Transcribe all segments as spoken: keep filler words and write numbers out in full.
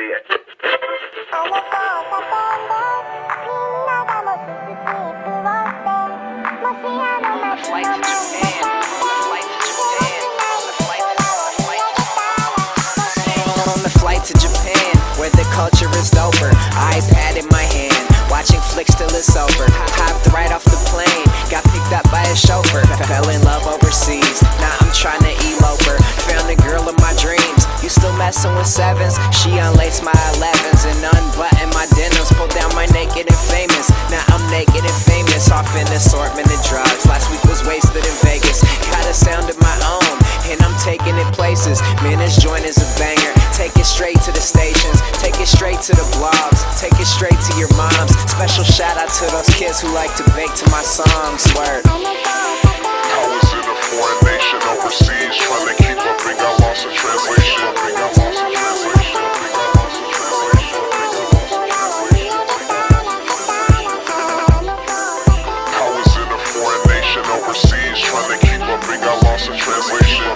On the flight to Japan, where the culture is doper, iPad in my hand, watching flicks till it's over. Hopped right off the plane, got picked up by a chauffeur. Fell in love overseas, now I'm trying to elope her. Found the girl of my dreams, you still messing with sevens. She unlaced my elevens and unbuttoned my denims. Pulled down my naked and famous, now I'm naked and famous. Off an assortment of drugs, last week was wasted in Vegas. Got a sound of my own, and I'm taking it places. Man, this joint is a banger. Take it straight to the stations, take it straight to the blogs, take it straight to your moms. Special shout out to those kids who like to bake to my songs. Word. I was in a foreign nation overseas, trying to keep up and got lost in translation. I was in a foreign nation overseas, trying to keep up and got lost in translation.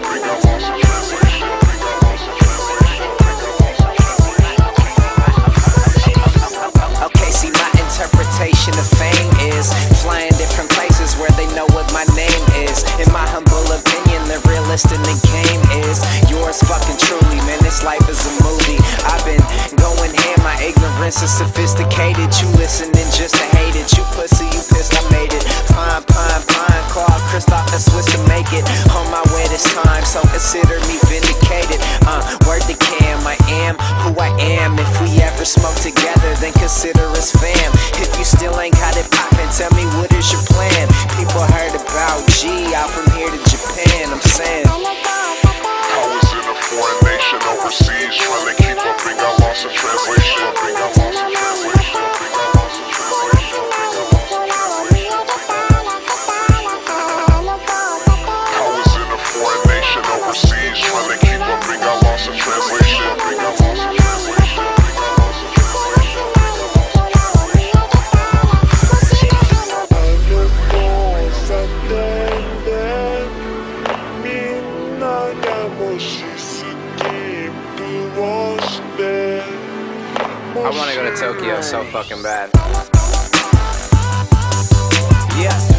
Interpretation of fame is flying different places where they know what my name is. In my humble opinion, the realest in the game is yours fucking truly, man. This life is a movie. I've been going ham, my ignorance is sophisticated. You listening just to hate it. You pussy, you pissed, I made it. Pine, pine, pine, call Christoph and Swiss to make it. On my way this time, so consider me vindicated. Uh, word to Cam, I am who I am. If we ever smoke together, then consider us fam. If you still ain't got it poppin', tell me what is your plan? People heard about G out from here to Japan, I'm saying. I was in a foreign nation overseas, trying to keep up and got lost in translation. I was in a foreign nation overseas, trying to keep up and got lost in translation. I want to go to Tokyo so fucking bad. Yeah.